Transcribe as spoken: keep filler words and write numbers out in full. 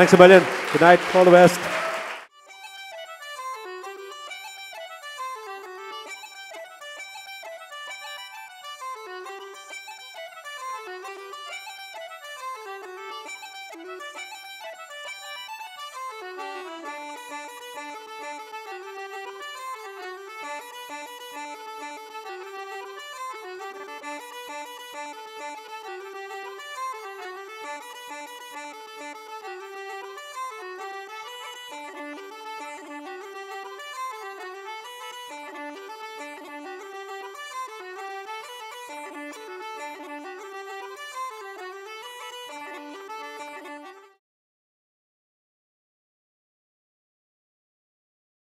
Thanks a million. Good night. All the best.